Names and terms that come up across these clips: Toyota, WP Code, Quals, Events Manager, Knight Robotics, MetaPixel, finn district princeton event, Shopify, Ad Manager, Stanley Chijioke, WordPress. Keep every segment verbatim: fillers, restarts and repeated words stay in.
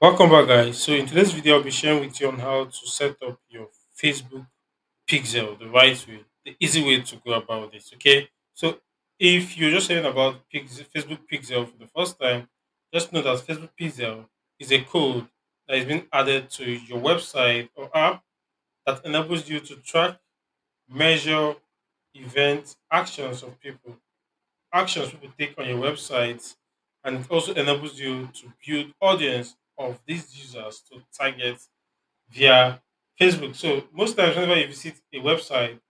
Welcome back, guys. So in today's video, I'll be sharing with you on how to set up your Facebook pixel the right way, the easy way to go about this. Okay. So if you're just hearing about pix- Facebook pixel for the first time, just know that Facebook pixel is a code that has been added to your website or app that enables you to track, measure, events, actions of people, actions people take on your website, and it also enables you to build audience of these users to target via Facebook. So most times whenever you visit a website,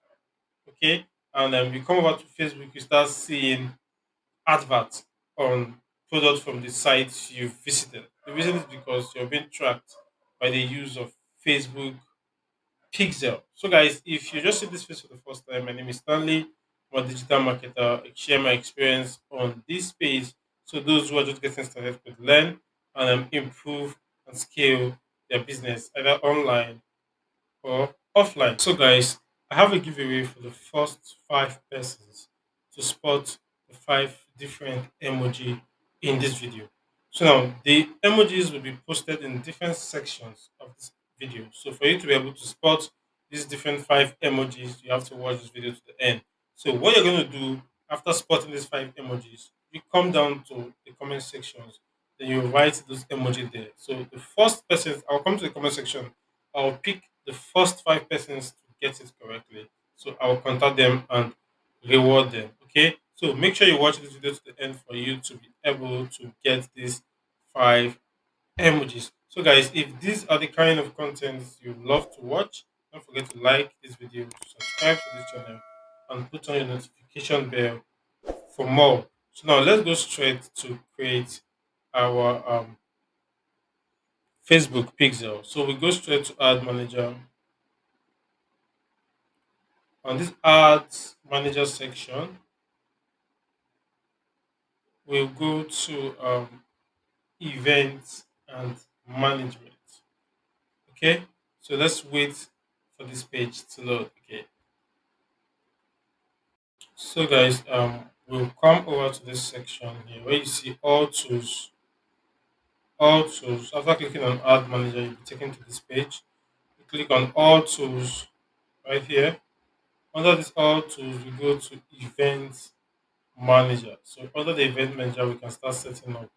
okay, and um, you come over to Facebook, you start seeing adverts on products from the sites you visited. The reason is because you're being tracked by the use of Facebook Pixel. So guys, if you just see this face for the first time, my name is Stanley. I'm a digital marketer. I share my experience on this space. So those who are just getting started could learn and um, improve and scale their business either online or offline. So guys, I have a giveaway for the first five persons to spot the five different emoji in this video. So now the emojis will be posted in different sections of this video. So for you to be able to spot these different five emojis, you have to watch this video to the end. So what you're going to do after spotting these five emojis, you come down to the comment sections, then you write those emoji there. So the first person, I'll come to the comment section, I'll pick the first five persons to get it correctly. So I'll contact them and reward them. Okay. So make sure you watch this video to the end for you to be able to get these five emojis. So guys, if these are the kind of contents you love to watch, don't forget to like this video, subscribe to this channel, and put on your notification bell for more. So now let's go straight to create our um, Facebook pixel. So we go straight to Ad Manager. On this Ad Manager section, we'll go to um, Events and Management. Okay, so let's wait for this page to load. Okay. So guys, um, we'll come over to this section here where you see all tools. All tools. After clicking on Ad Manager, you'll be taken to this page. You click on All Tools right here. Under this All Tools, we go to Event Manager. So under the Event Manager, we can start setting up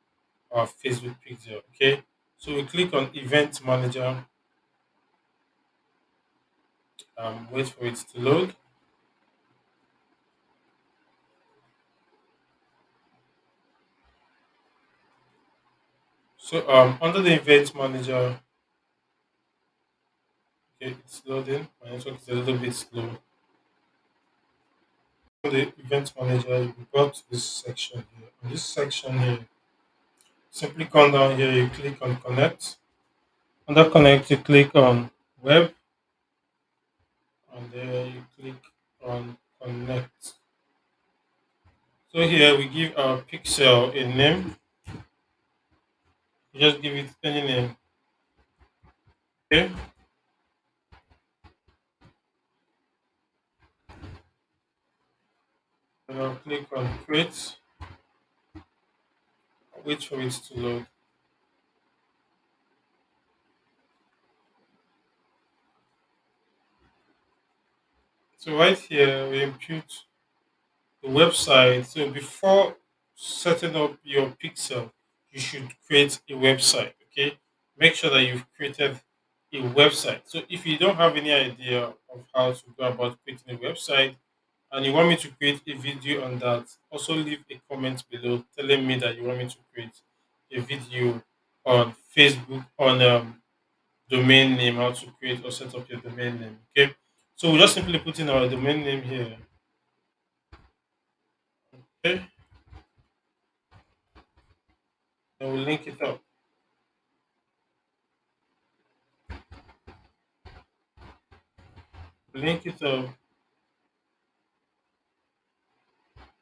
our Facebook pixel. Okay. So we click on Event Manager. Um, wait for it to load. So um, under the Event Manager, okay, it's loading. My network is a little bit slow. On the Event Manager, you go to this section here. On this section here, simply come down here. You click on Connect. Under Connect, you click on Web, and there you click on Connect. So here we give our pixel a name. Just give it any name. Okay. And I'll click on create. I'll wait for it to load. So right here we impute the website. So before setting up your pixel, you should create a website. Okay, make sure that you've created a website. So if you don't have any idea of how to go about creating a website and you want me to create a video on that, also leave a comment below telling me that you want me to create a video on Facebook on um, domain name, how to create or set up your domain name. Okay, so we'll just simply put in our domain name here. Okay, and we'll link it up. Link it up.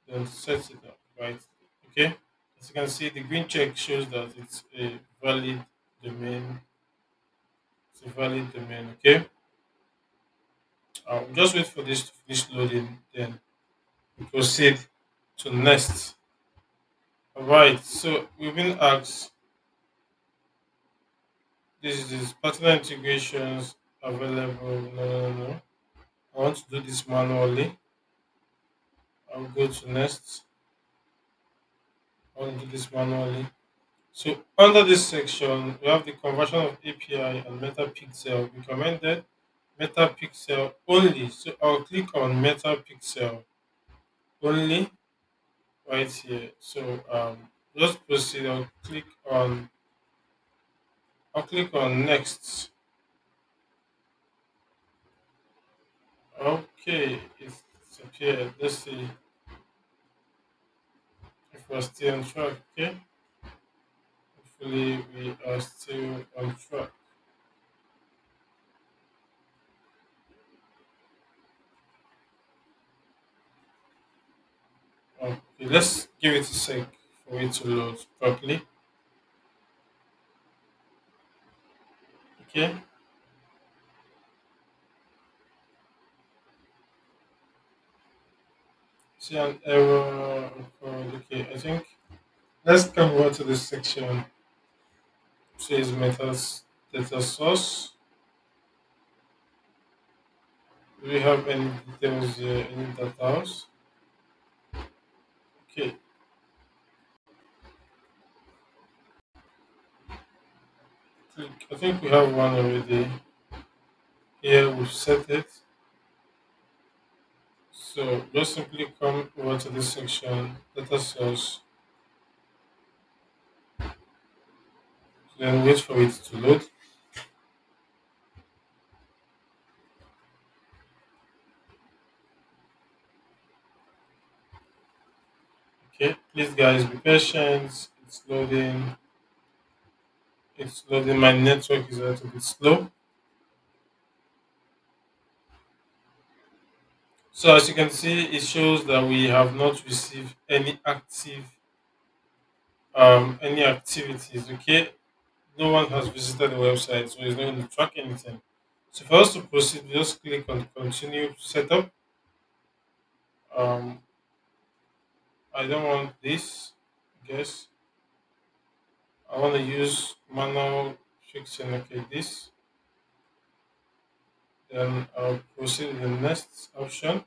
Then set it up, right? Okay. As you can see, the green check shows that it's a valid domain. It's a valid domain. Okay. I'll just wait for this to finish loading. Then we proceed to next. All right, so we've been asked This is partner integrations available. No, no, no. I want to do this manually. I'll go to next. I want to do this manually. So under this section, we have the conversion of A P I and MetaPixel recommended. MetaPixel only. So I'll click on MetaPixel only right here. So um, just proceed. I'll click on. I'll click on next. Okay, it's appeared. Let's see if we're still on track. Okay, hopefully we are still on track. Okay, let's give it a sec for it to load properly. Okay. See an error code. Okay, I think let's come over to this section. It says metals data source. Do we have any details here? Any data? Okay. I think we have one already. Here we've set it. So just simply come over to this section, data source. Then wait for it to load. Okay, please guys be patient. It's loading. It's loading. My network is a little bit slow. So as you can see, it shows that we have not received any active, um, any activities. Okay, no one has visited the website, so it's not going to track anything. So for us to proceed, we just click on continue setup. Um, I don't want this. I guess. I want to use manual fixing. Okay, this. Then I'll proceed with the next option.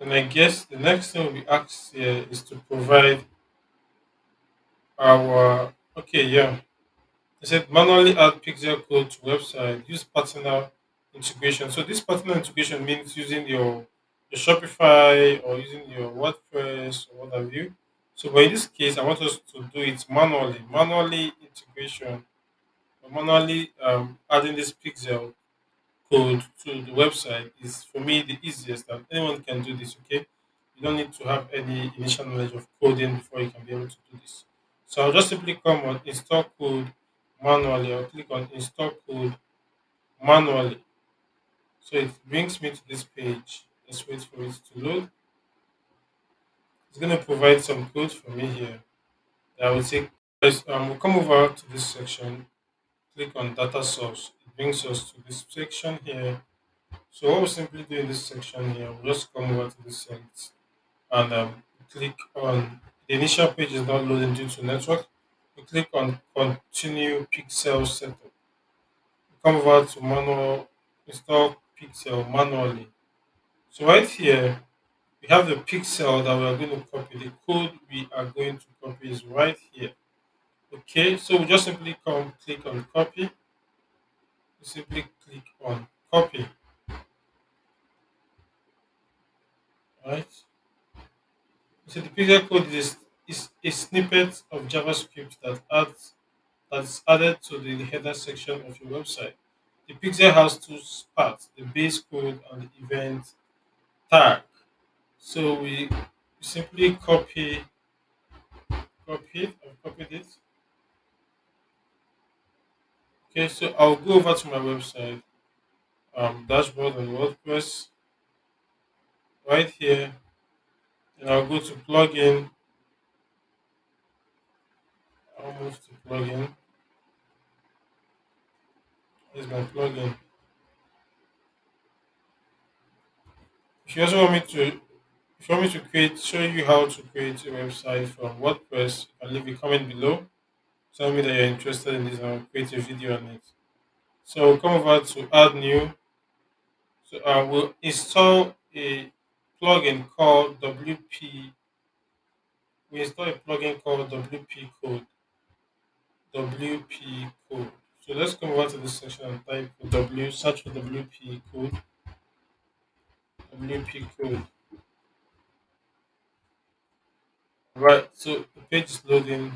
And I guess the next thing we ask here is to provide our. Okay, yeah. They said manually add pixel code to website. Use partner integration. So this partner integration means using your, your Shopify or using your WordPress or what have you. So, but in this case, I want us to do it manually. Manually integration, manually um, adding this pixel code to the website is for me the easiest. That anyone can do this. Okay, you don't need to have any initial knowledge of coding before you can be able to do this. So I'll just simply come on install code manually. I'll click on install code manually. So it brings me to this page. Let's wait for it to load. It's going to provide some code for me here. I will take. Um, we'll come over to this section. Click on data source. It brings us to this section here. So what we'll simply do in this section here, we'll just come over to this site and um, click on. The initial page is not loading due to network. We click on continue pixel setup. We come over to manual install pixel manually. So right here. We have the pixel that we are going to copy. The code we are going to copy is right here. Okay, so we just simply come click on copy. We simply click on copy. Right. So the pixel code is is a snippet of JavaScript that adds that's added to the header section of your website. The pixel has two parts: the base code and the event tag. So we simply copy, copy it, I've copied it. Okay, so I'll go over to my website, um, dashboard on WordPress, right here, and I'll go to plugin. I'll move to plugin. Here's my plugin. If you also want me to If you want me to create, show you how to create a website from WordPress, you can leave a comment below. tell me that you're interested in this and I'll create a video on it. So we'll come over to Add New. So I will install a plugin called W P. We install a plugin called W P Code. W P Code. So let's come over to this section and type W, search for W P Code. W P Code. Right, so the page is loading.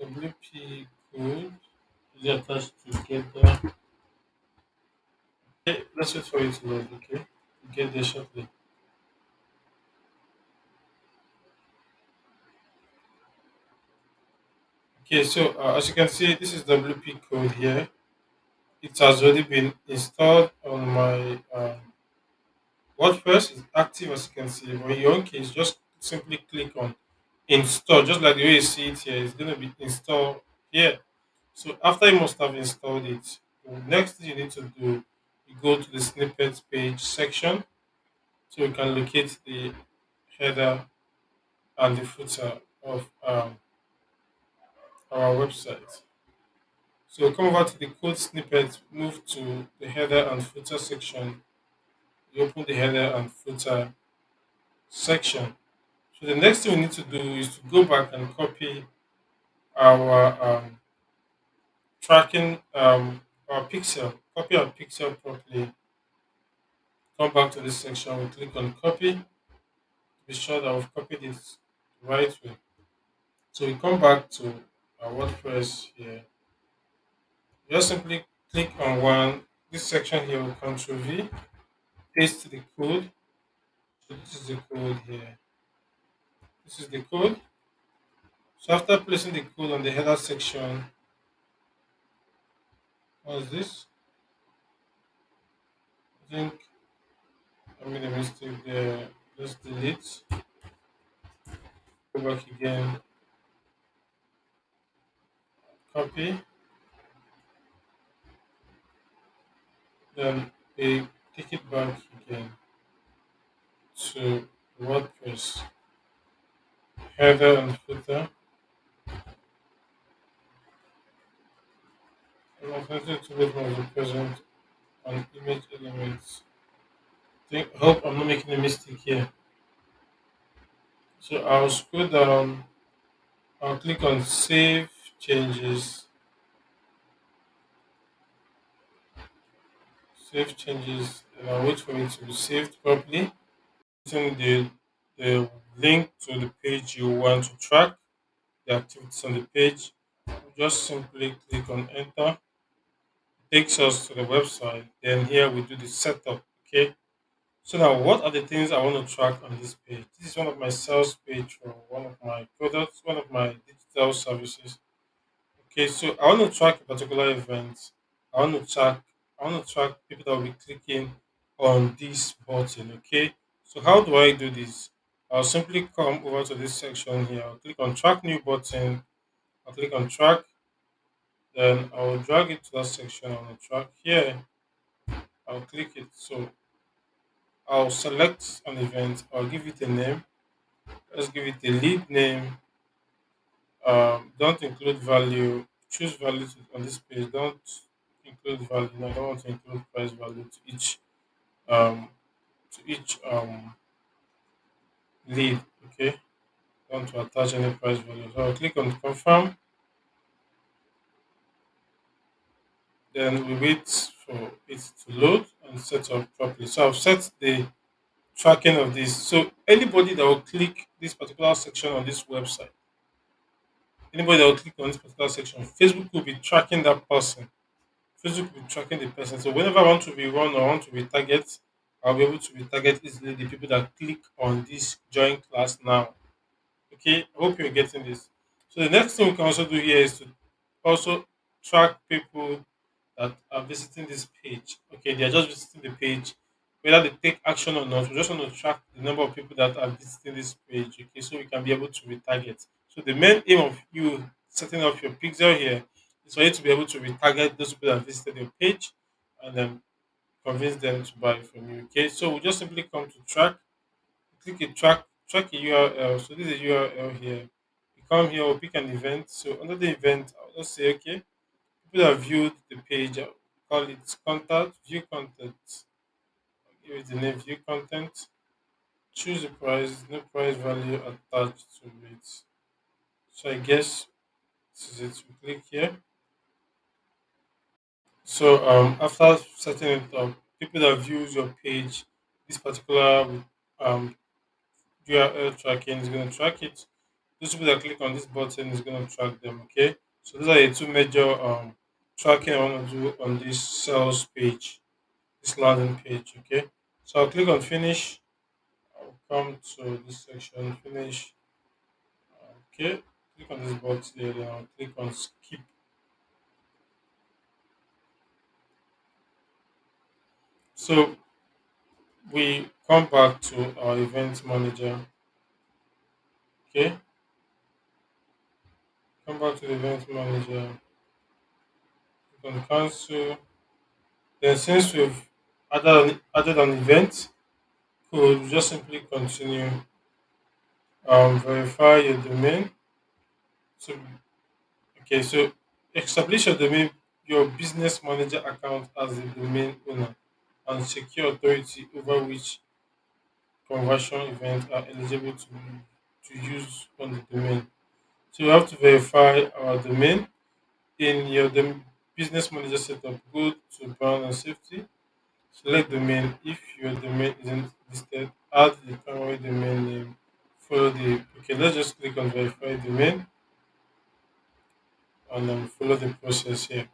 W P Code is attached together. Okay, let's wait for it to load, okay? We'll get there shortly. Okay, so uh, as you can see, this is W P Code here. It has already been installed on my uh, WordPress. It's active, as you can see. But in your own case, just simply click on install. Just like the way you see it here, it's going to be installed here. So after you must have installed it, the next thing you need to do, you go to the snippets page section, so you can locate the header and the footer of um, our website. So come over to the code snippet, move to the header and footer section. You open the header and footer section. So the next thing we need to do is to go back and copy our um, tracking, um, our pixel, copy our pixel properly. Come back to this section, we click on copy. Be sure that we've copied it the right way. So we come back to our WordPress here. Just simply click on one. This section here will Control V. Paste the code. So this is the code here. This is the code. So after placing the code on the header section, what is this? I think I made a mistake there. Let's delete. Go back again. Copy. Then we take it back again to WordPress, header and footer. I'm attempting to make more present on image elements. Think, hope I'm not making a mistake here. So I'll scroll down, I'll click on Save Changes. Save changes, and I'll wait for it to be saved properly. Send the, the link to the page you want to track, the activities on the page. Just simply click on enter. It takes us to the website. Then here we do the setup. Okay. So now, what are the things I want to track on this page? This is one of my sales page for one of my products, one of my digital services. Okay. So I want to track a particular event. I want to track. I want to track people that will be clicking on this button, okay? So how do I do this? I'll simply come over to this section here. I'll click on Track New button. I'll click on Track. Then I'll drag it to that section on the track here. I'll click it. So I'll select an event. I'll give it a name. Let's give it a lead name. Um, don't include value. Choose value on this page. Don't include value. I don't want to include price value to each um to each um lead. Okay, I want to attach any price value. So I'll click on confirm. Then we wait for it to load and set up properly. So I've set the tracking of this. So anybody that will click this particular section on this website, anybody that will click on this particular section, Facebook will be tracking that person. Facebook will be tracking the person. So whenever I want to be run or I want to be target, I'll be able to be target easily the people that click on this join class now. Okay, I hope you're getting this. So the next thing we can also do here is to also track people that are visiting this page. Okay, they are just visiting the page. Whether they take action or not, we just want to track the number of people that are visiting this page. Okay, so we can be able to retarget. So the main aim of you setting up your pixel here, so you need to be able to retarget those people that visited your page and then convince them to buy from you. Okay, so we just simply come to track, click a track, track a U R L. So this is a U R L here. We come here, we'll pick an event. So under the event, I'll just say, okay, people have viewed the page. I'll call it contact, view content. I'll give it the name view content. Choose the price, no price value attached to it. So I guess this is it. We click here. So um, after setting it up, people that views your page, this particular um, U R L tracking is going to track it. Those people that click on this button is going to track them. Okay. So those are the two major um, tracking I want to do on this sales page, this landing page. Okay. So I'll click on finish. I'll come to this section, finish. Okay. Click on this box there. Then I'll click on skip. So we come back to our events manager. Okay. Come back to the events manager. Click on cancel. Then since we've added, added an event code, we just simply continue. Um, verify your domain. So okay, so establish your domain, your business manager account as the domain owner, and secure authority over which conversion events are eligible to, to use on the domain. So you have to verify our domain. In your business manager setup, go to brand and safety, select domain. If your domain isn't listed, add the primary domain name, follow the, okay, let's just click on verify domain and then follow the process here.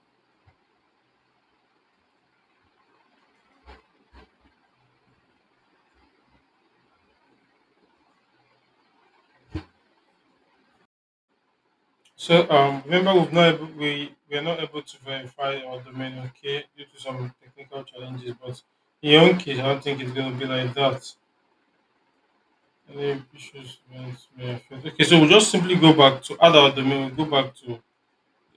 So um, remember, we've not able, we we are not able to verify our domain, okay, due to some technical challenges. But in your own case, I don't think it's going to be like that. Any issues may affect. Okay, so we'll just simply go back to add our domain. We'll go back to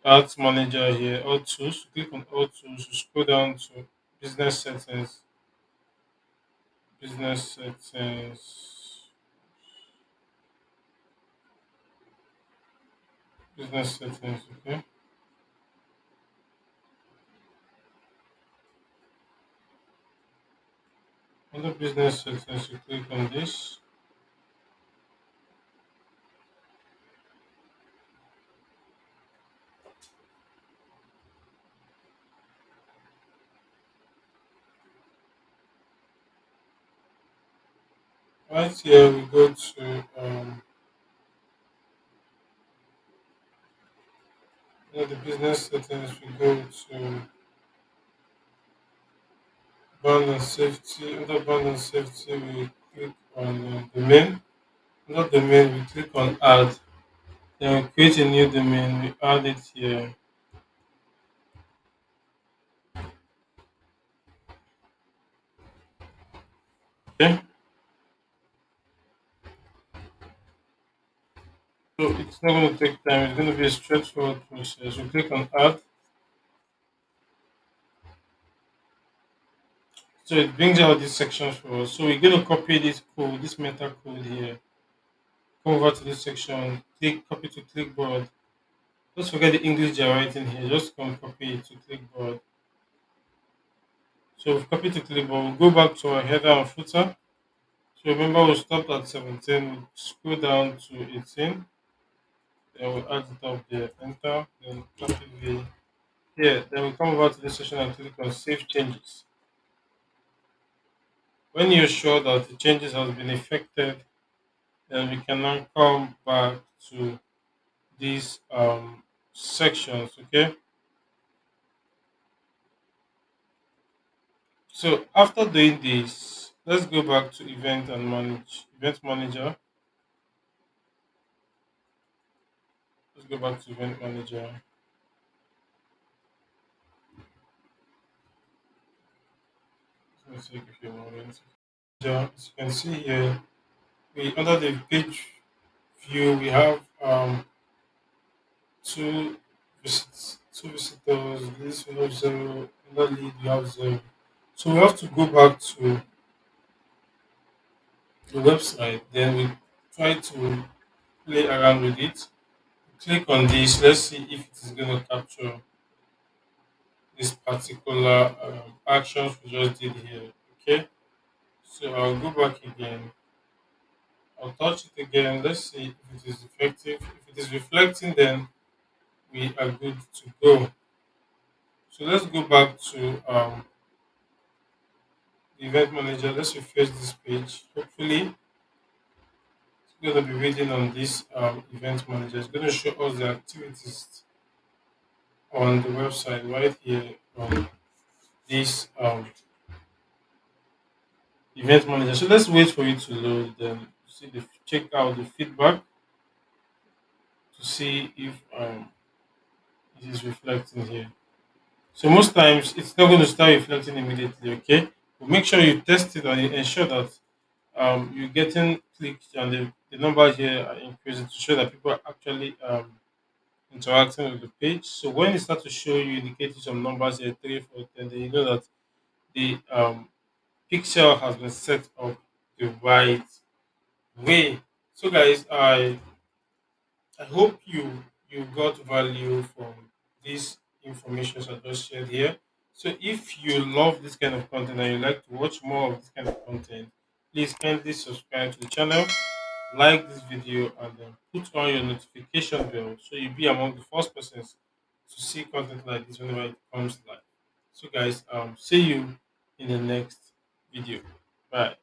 Ads Manager here. All tools. Click on all tools. Scroll down to business settings. Business settings. Business settings, okay. Under business settings, you click on this. Right here, we go to um, the business settings, we go to brand and safety. Under brand and safety, we click on the domain. Under domain, we click on add. Then we create a new domain, we add it here. Okay. So it's not going to take time, it's going to be a straightforward process. You click on add. So it brings out these sections for us. So we're going to copy this code, this meta code here. Come over to this section, click copy to clipboard. Don't forget the English you're writing here. Just come copy it to clipboard. So we've copied to clipboard. We'll go back to our header and footer. So remember, we we'll stopped at seventeen, we'll scroll down to eighteen. Then we'll add it up there, enter, then copy the here. Then we'll come over to this section and click on Save Changes. When you're sure that the changes have been effected, then we can now come back to these um, sections, okay? So after doing this, let's go back to event and manage, event manager. Let's go back to event manager. Let's take a few moments. As you can see here, we under the page view, we have um, two visits, two visitors. This we have zero. Under lead we have zero. So we have to go back to the website, then we try to play around with it. Click on this, let's see if it is going to capture this particular um, actions we just did here. Okay, so I'll go back again, I'll touch it again, let's see if it is effective. If it is reflecting, then we are good to go. So let's go back to um, the event manager. Let's refresh this page. Hopefully it's going to be waiting on this um, event manager. It's going to show us the activities on the website right here on this um, event manager. So let's wait for it to load. Then see the check out the feedback to see if um, it is reflecting here. So most times it's not going to start reflecting immediately. Okay, but make sure you test it and ensure that um, you're getting clicks and the, the numbers here are increasing to show that people are actually um, interacting with the page. So when it starts to show you indicating some numbers here, three, four, ten, then you know that the um, pixel has been set up the right way. So guys, I I hope you you got value from this information I just shared here. So if you love this kind of content and you like to watch more of this kind of content, please kindly subscribe to the channel, like this video, and then put on your notification bell so you'll be among the first persons to see content like this whenever it comes live. So guys, um see you in the next video. Bye.